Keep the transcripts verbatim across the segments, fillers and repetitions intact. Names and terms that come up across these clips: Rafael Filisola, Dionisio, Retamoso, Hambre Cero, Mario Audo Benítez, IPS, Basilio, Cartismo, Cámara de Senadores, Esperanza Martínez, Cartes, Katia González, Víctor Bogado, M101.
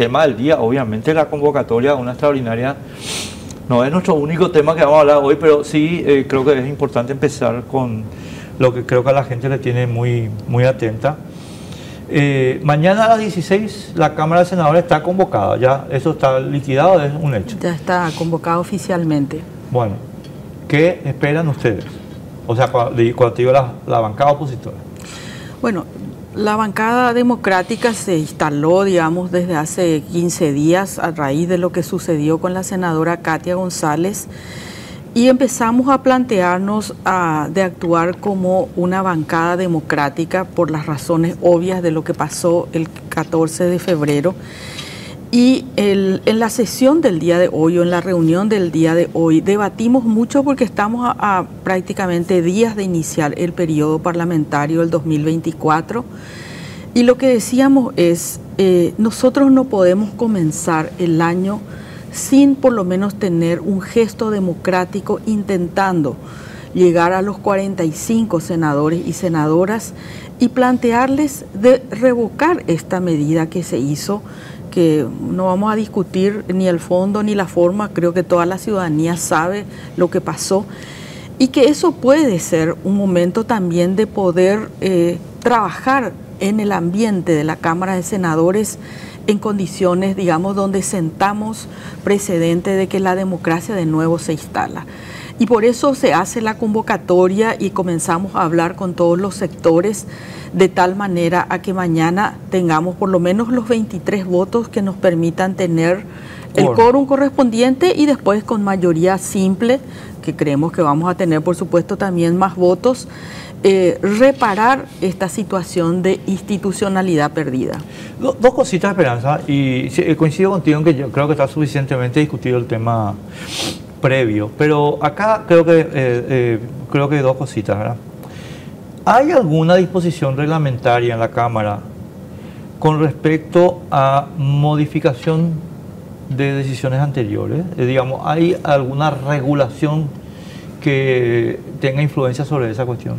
tema del día, obviamente, la convocatoria a una extraordinaria. No es nuestro único tema que vamos a hablar hoy, pero sí eh, creo que es importante empezar con lo que creo que a la gente le tiene muy, muy atenta. Eh, mañana a las dieciséis la Cámara de Senadores está convocada, ya eso está liquidado, es un hecho. Ya está convocada oficialmente. Bueno, ¿qué esperan ustedes? O sea, cuando digo la, la bancada opositora. Bueno, la bancada democrática se instaló, digamos, desde hace quince días a raíz de lo que sucedió con la senadora Katia González, y empezamos a plantearnos a, de actuar como una bancada democrática por las razones obvias de lo que pasó el catorce de febrero. Y el, en la sesión del día de hoy, o en la reunión del día de hoy, debatimos mucho porque estamos a, a prácticamente días de iniciar el periodo parlamentario del dos mil veinticuatro. Y lo que decíamos es, eh, nosotros no podemos comenzar el año sin por lo menos tener un gesto democrático intentando llegar a los cuarenta y cinco senadores y senadoras y plantearles de revocar esta medida que se hizo, que no vamos a discutir ni el fondo ni la forma, creo que toda la ciudadanía sabe lo que pasó, y que eso puede ser un momento también de poder eh, trabajar en el ambiente de la Cámara de Senadores en condiciones, digamos, donde sentamos precedente de que la democracia de nuevo se instala. Y por eso se hace la convocatoria y comenzamos a hablar con todos los sectores de tal manera a que mañana tengamos por lo menos los veintitrés votos que nos permitan tener el quórum correspondiente, y después con mayoría simple, que creemos que vamos a tener por supuesto también más votos, eh, reparar esta situación de institucionalidad perdida. Do, dos cositas, Esperanza, y coincido contigo en que yo creo que está suficientemente discutido el tema previo, pero acá creo que eh, eh, creo que dos cositas, ¿verdad? ¿Hay alguna disposición reglamentaria en la Cámara con respecto a modificación de decisiones anteriores? Eh, digamos, ¿hay alguna regulación que tenga influencia sobre esa cuestión?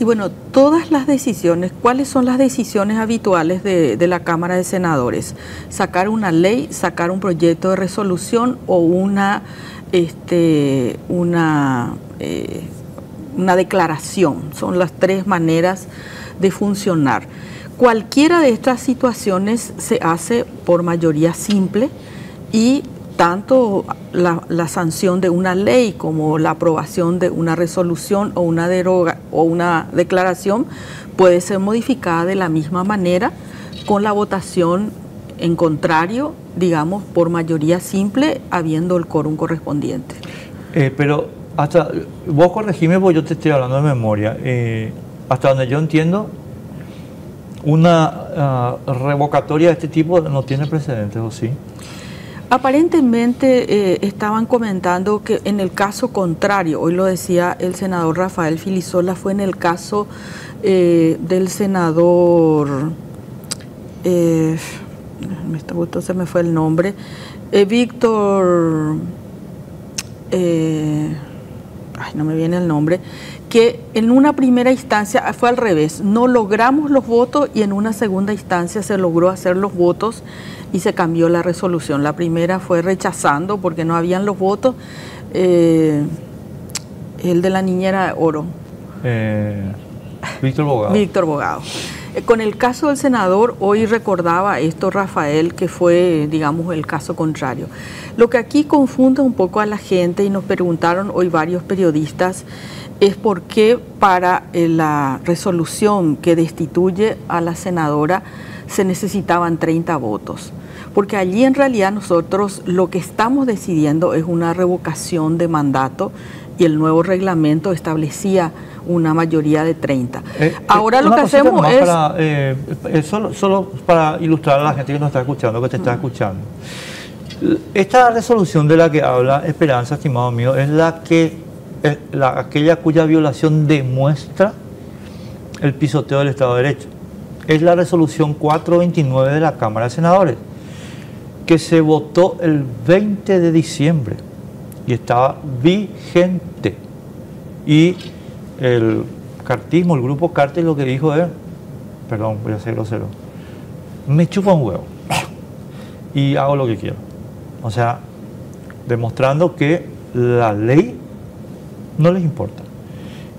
Y bueno, todas las decisiones, ¿cuáles son las decisiones habituales de, de la Cámara de Senadores? Sacar una ley, sacar un proyecto de resolución o una... Este, una, eh, una declaración. Son las tres maneras de funcionar. Cualquiera de estas situaciones se hace por mayoría simple, y tanto la, la sanción de una ley como la aprobación de una resolución o una deroga o una declaración puede ser modificada de la misma manera con la votación en contrario, digamos, por mayoría simple, habiendo el quórum correspondiente. Eh, pero hasta, vos corregime porque yo te estoy hablando de memoria, eh, hasta donde yo entiendo, una uh, revocatoria de este tipo no tiene precedentes, ¿o sí? Aparentemente eh, estaban comentando que en el caso contrario, hoy lo decía el senador Rafael Filisola, fue en el caso eh, del senador... Eh, se me fue el nombre, eh, Víctor, eh, ay, no me viene el nombre, que en una primera instancia fue al revés, no logramos los votos y en una segunda instancia se logró hacer los votos y se cambió la resolución. La primera fue rechazando porque no habían los votos, eh, el de la niñera de oro. Eh, Víctor Bogado. Víctor Bogado. Con el caso del senador, hoy recordaba esto Rafael, que fue, digamos, el caso contrario. Lo que aquí confunde un poco a la gente, y nos preguntaron hoy varios periodistas, es por qué para eh, la resolución que destituye a la senadora se necesitaban treinta votos. Porque allí en realidad nosotros lo que estamos decidiendo es una revocación de mandato, y el nuevo reglamento establecía una mayoría de treinta. Eh, Ahora lo que hacemos es... Para, eh, solo, solo para ilustrar a la gente que nos está escuchando, que te está escuchando. Esta resolución de la que habla Esperanza, estimado mío, es la que es la, aquella cuya violación demuestra el pisoteo del Estado de Derecho. Es la resolución cuatrocientos veintinueve de la Cámara de Senadores, que se votó el veinte de diciembre y estaba vigente. Y el cartismo, el grupo Cartes, lo que dijo es, perdón, voy a ser grosero, me chupa un huevo. y hago lo que quiero. O sea, demostrando que la ley no les importa.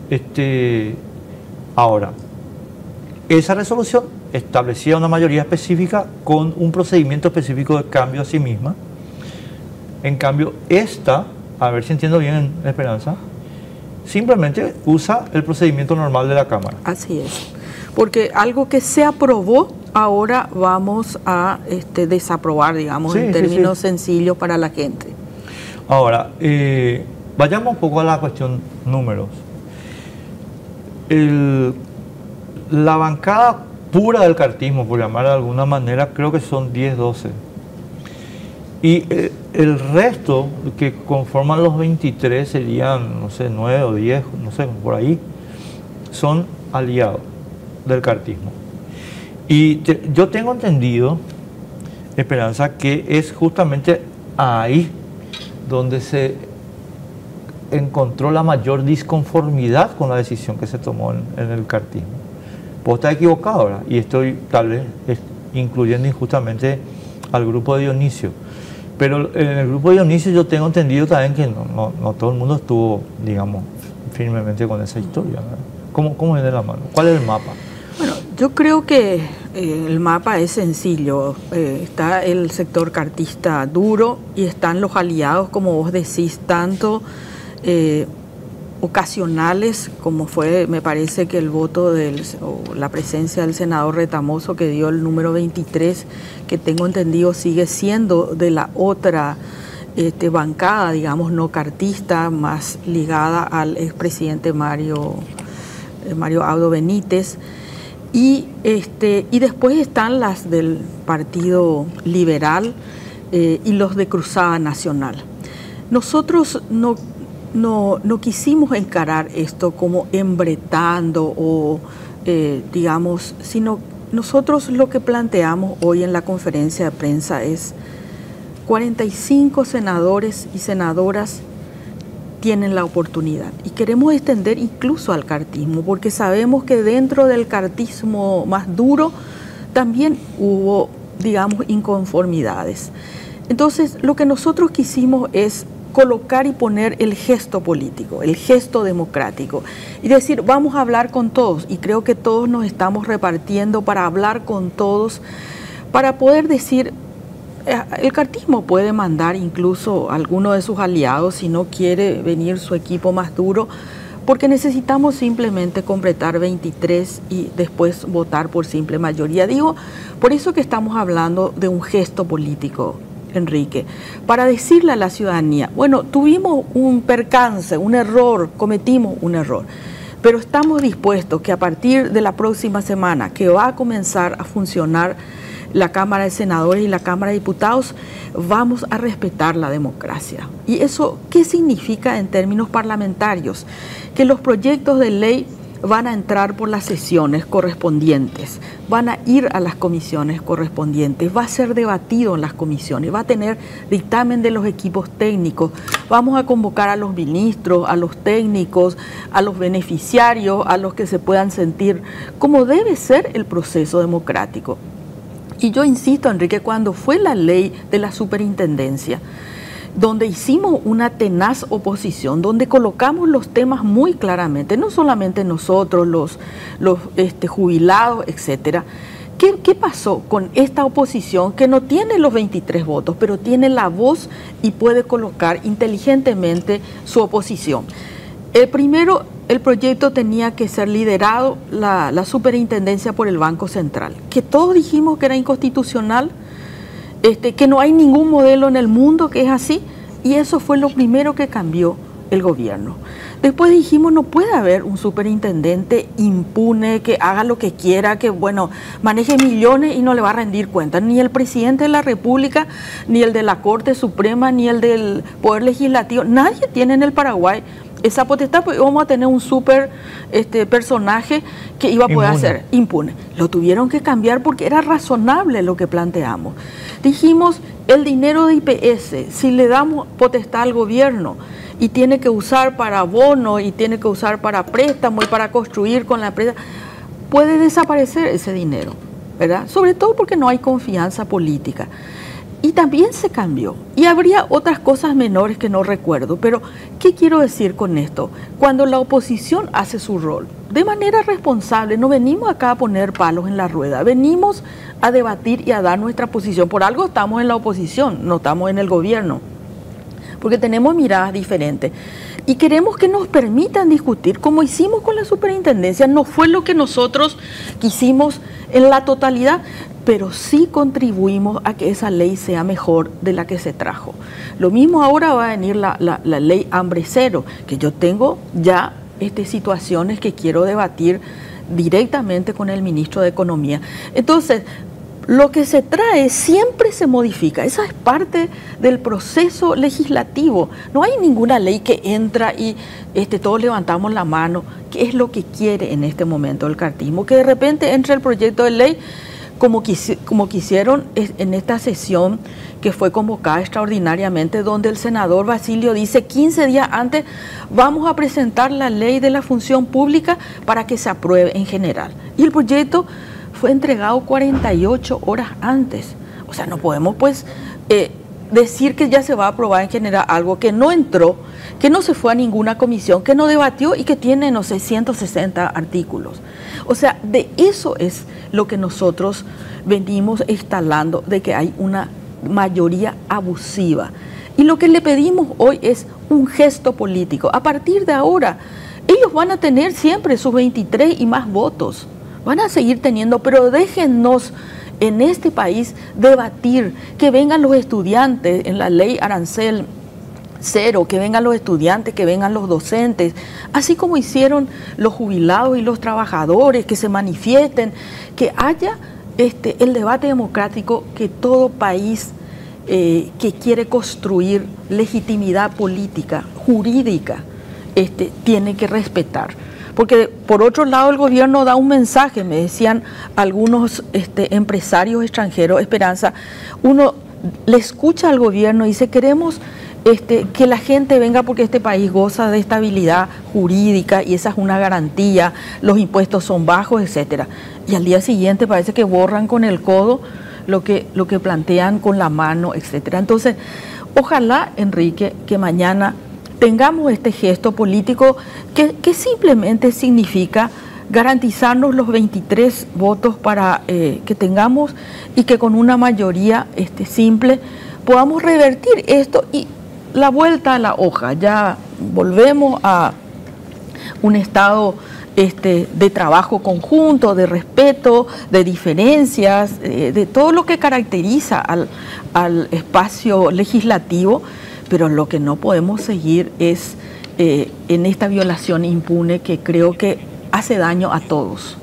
Este, ahora, esa resolución establecía una mayoría específica con un procedimiento específico de cambio a sí misma. En cambio, esta, a ver si entiendo bien, Esperanza, simplemente usa el procedimiento normal de la Cámara. Así es, porque algo que se aprobó, ahora vamos a este, desaprobar, digamos, sí, en términos sí, sí. sencillos para la gente. Ahora, eh, vayamos un poco a la cuestión números. El, la bancada pura del cartismo, por llamar de alguna manera, creo que son diez, doce. Y eh, el resto que conforman los veintitrés serían, no sé, nueve o diez, no sé, por ahí, son aliados del cartismo. Y te, yo tengo entendido, Esperanza, que es justamente ahí donde se encontró la mayor disconformidad con la decisión que se tomó en, en el cartismo. Puedo estar equivocado ahora, y estoy tal vez incluyendo injustamente al grupo de Dionisio. Pero en el grupo de Dionisio yo tengo entendido también que no, no, no todo el mundo estuvo, digamos, firmemente con esa historia, ¿verdad? ¿Cómo, cómo es de la mano? ¿Cuál es el mapa? Bueno, yo creo que eh, el mapa es sencillo. Eh, está el sector cartista duro y están los aliados, como vos decís, tanto eh, ocasionales, como fue, me parece que el voto del, o la presencia del senador Retamoso, que dio el número veintitrés, que tengo entendido sigue siendo de la otra este, bancada, digamos, no cartista, más ligada al expresidente Mario, eh, Mario Audo Benítez. Y, este, y después están las del Partido Liberal eh, y los de Cruzada Nacional. Nosotros no, no, no quisimos encarar esto como embretando o, eh, digamos, sino nosotros lo que planteamos hoy en la conferencia de prensa es cuarenta y cinco senadores y senadoras tienen la oportunidad y queremos extender incluso al cartismo, porque sabemos que dentro del cartismo más duro también hubo, digamos, inconformidades. Entonces, lo que nosotros quisimos es colocar y poner el gesto político, el gesto democrático, y decir, vamos a hablar con todos, y creo que todos nos estamos repartiendo para hablar con todos, para poder decir... El cartismo puede mandar incluso a alguno de sus aliados si no quiere venir su equipo más duro, porque necesitamos simplemente completar veintitrés y después votar por simple mayoría. Digo, por eso que estamos hablando de un gesto político, Enrique, para decirle a la ciudadanía, bueno, tuvimos un percance, un error, cometimos un error, pero estamos dispuestos que a partir de la próxima semana, que va a comenzar a funcionar la Cámara de Senadores y la Cámara de Diputados, vamos a respetar la democracia. ¿Y eso qué significa en términos parlamentarios? Que los proyectos de ley van a entrar por las sesiones correspondientes, van a ir a las comisiones correspondientes, va a ser debatido en las comisiones, va a tener dictamen de los equipos técnicos, vamos a convocar a los ministros, a los técnicos, a los beneficiarios, a los que se puedan sentir, como debe ser el proceso democrático. Y yo insisto, Enrique, cuando fue la ley de la superintendencia, donde hicimos una tenaz oposición, donde colocamos los temas muy claramente, no solamente nosotros, los, los este, jubilados, etcétera. ¿Qué, ¿Qué pasó con esta oposición que no tiene los veintitrés votos, pero tiene la voz y puede colocar inteligentemente su oposición? El primero, el proyecto tenía que ser liderado la, la superintendencia por el Banco Central, que todos dijimos que era inconstitucional, este, que no hay ningún modelo en el mundo que es así, y eso fue lo primero que cambió el gobierno. Después dijimos, no puede haber un superintendente impune, que haga lo que quiera, que bueno, maneje millones y no le va a rendir cuenta. Ni el presidente de la República, ni el de la Corte Suprema, ni el del Poder Legislativo, nadie tiene en el Paraguay esa potestad, pues vamos a tener un súper este, personaje que iba a poder hacer impune. Lo tuvieron que cambiar porque era razonable lo que planteamos. Dijimos, el dinero de I P S, si le damos potestad al gobierno y tiene que usar para bono y tiene que usar para préstamo y para construir con la empresa, puede desaparecer ese dinero, ¿verdad? Sobre todo porque no hay confianza política. y también se cambió. Y habría otras cosas menores que no recuerdo, pero ¿qué quiero decir con esto? Cuando la oposición hace su rol de manera responsable, no venimos acá a poner palos en la rueda, venimos a debatir y a dar nuestra posición. Por algo estamos en la oposición, no estamos en el gobierno, porque tenemos miradas diferentes y queremos que nos permitan discutir, como hicimos con la superintendencia. No fue lo que nosotros quisimos en la totalidad, pero sí contribuimos a que esa ley sea mejor de la que se trajo. Lo mismo ahora va a venir la, la, la ley Hambre Cero, que yo tengo ya este, situaciones que quiero debatir directamente con el ministro de Economía. Entonces, lo que se trae siempre se modifica, esa es parte del proceso legislativo. No hay ninguna ley que entra y este, todos levantamos la mano. ¿Qué es lo que quiere en este momento el cartismo? Que de repente entre el proyecto de ley, como, quisi como quisieron en esta sesión que fue convocada extraordinariamente, donde el senador Basilio dice quince días antes vamos a presentar la ley de la función pública para que se apruebe en general. Y el proyecto fue entregado cuarenta y ocho horas antes. O sea, no podemos pues eh, decir que ya se va a aprobar en general algo que no entró, que no se fue a ninguna comisión, que no debatió y que tiene, no sé, ciento sesenta artículos. O sea, de eso es lo que nosotros venimos instalando, de que hay una mayoría abusiva. Y lo que le pedimos hoy es un gesto político. A partir de ahora, ellos van a tener siempre sus veintitrés y más votos. Van a seguir teniendo, pero déjennos en este país debatir, que vengan los estudiantes en la ley arancel cero, que vengan los estudiantes, que vengan los docentes, así como hicieron los jubilados y los trabajadores, que se manifiesten, que haya este, el debate democrático que todo país eh, que quiere construir legitimidad política, jurídica, este, tiene que respetar. Porque por otro lado el gobierno da un mensaje, me decían algunos este, empresarios extranjeros, Esperanza, uno le escucha al gobierno y dice queremos este, que la gente venga porque este país goza de estabilidad jurídica y esa es una garantía, los impuestos son bajos, etcétera. Y al día siguiente parece que borran con el codo lo que, lo que plantean con la mano, etcétera. Entonces, ojalá, Enrique, que mañana tengamos este gesto político que, que simplemente significa garantizarnos los veintitrés votos para eh, que tengamos y que con una mayoría este, simple podamos revertir esto y la vuelta a la hoja. Ya volvemos a un estado este, de trabajo conjunto, de respeto, de diferencias, eh, de todo lo que caracteriza al, al espacio legislativo. Pero lo que no podemos seguir es eh, en esta violación impune que creo que hace daño a todos.